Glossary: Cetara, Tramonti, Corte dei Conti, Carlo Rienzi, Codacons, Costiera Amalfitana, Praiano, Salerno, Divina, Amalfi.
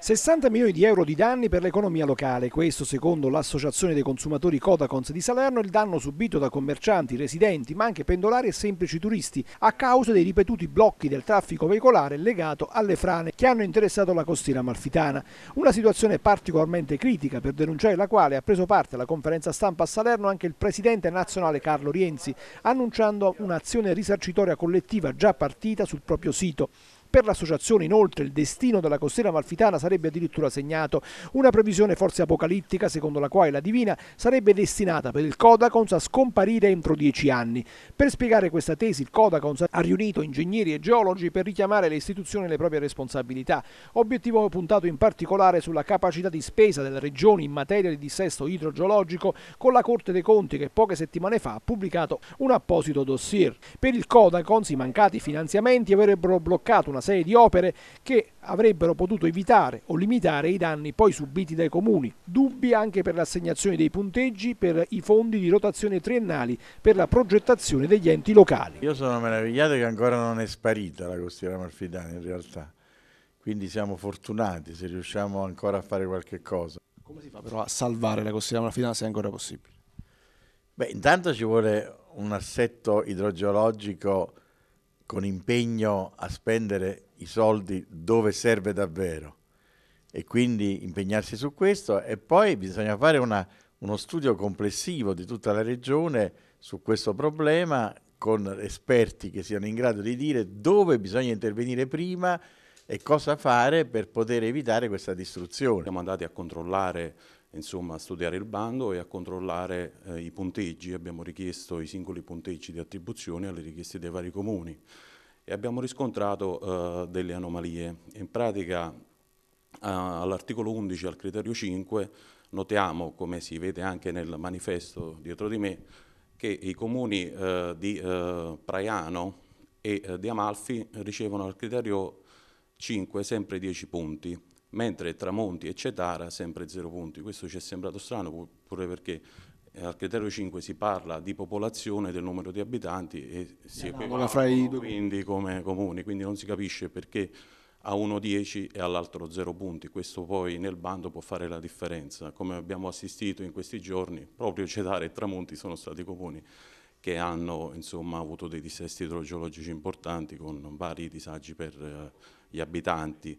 60 milioni di euro di danni per l'economia locale, questo secondo l'associazione dei consumatori Codacons di Salerno, il danno subito da commercianti, residenti, ma anche pendolari e semplici turisti a causa dei ripetuti blocchi del traffico veicolare legato alle frane che hanno interessato la costiera amalfitana. Una situazione particolarmente critica per denunciare la quale ha preso parte alla conferenza stampa a Salerno anche il presidente nazionale Carlo Rienzi, annunciando un'azione risarcitoria collettiva già partita sul proprio sito. Per l'associazione inoltre il destino della costiera amalfitana sarebbe addirittura segnato, una previsione forse apocalittica secondo la quale la Divina sarebbe destinata per il Codacons a scomparire entro 10 anni. Per spiegare questa tesi il Codacons ha riunito ingegneri e geologi per richiamare le istituzioni alle proprie responsabilità, obiettivo puntato in particolare sulla capacità di spesa delle regioni in materia di dissesto idrogeologico, con la Corte dei Conti che poche settimane fa ha pubblicato un apposito dossier. Per il Codacons i mancati finanziamenti avrebbero bloccato una serie di opere che avrebbero potuto evitare o limitare i danni poi subiti dai comuni. Dubbi anche per l'assegnazione dei punteggi per i fondi di rotazione triennali per la progettazione degli enti locali. Io sono meravigliato che ancora non è sparita la costiera amalfitana in realtà, quindi siamo fortunati se riusciamo ancora a fare qualche cosa. Come si fa però a salvare la costiera amalfitana se è ancora possibile? Beh, intanto ci vuole un assetto idrogeologico con impegno a spendere i soldi dove serve davvero e quindi impegnarsi su questo, e poi bisogna fare uno studio complessivo di tutta la regione su questo problema con esperti che siano in grado di dire dove bisogna intervenire prima e cosa fare per poter evitare questa distruzione. Siamo andati a controllare, insomma, a studiare il bando e a controllare i punteggi. Abbiamo richiesto i singoli punteggi di attribuzione alle richieste dei vari comuni e abbiamo riscontrato delle anomalie. In pratica all'articolo 11, al criterio 5, notiamo, come si vede anche nel manifesto dietro di me, che i comuni di Praiano e di Amalfi ricevono al criterio 5 sempre 10 punti, mentre Tramonti e Cetara sempre 0 punti. Questo ci è sembrato strano, pure perché al criterio 5 si parla di popolazione, del numero di abitanti, e si equivalgono quindi come comuni, quindi non si capisce perché a uno 10 e all'altro 0 punti. Questo poi nel bando può fare la differenza. Come abbiamo assistito in questi giorni, proprio Cetara e Tramonti sono stati comuni che hanno, insomma, avuto dei dissesti idrogeologici importanti con vari disagi per gli abitanti.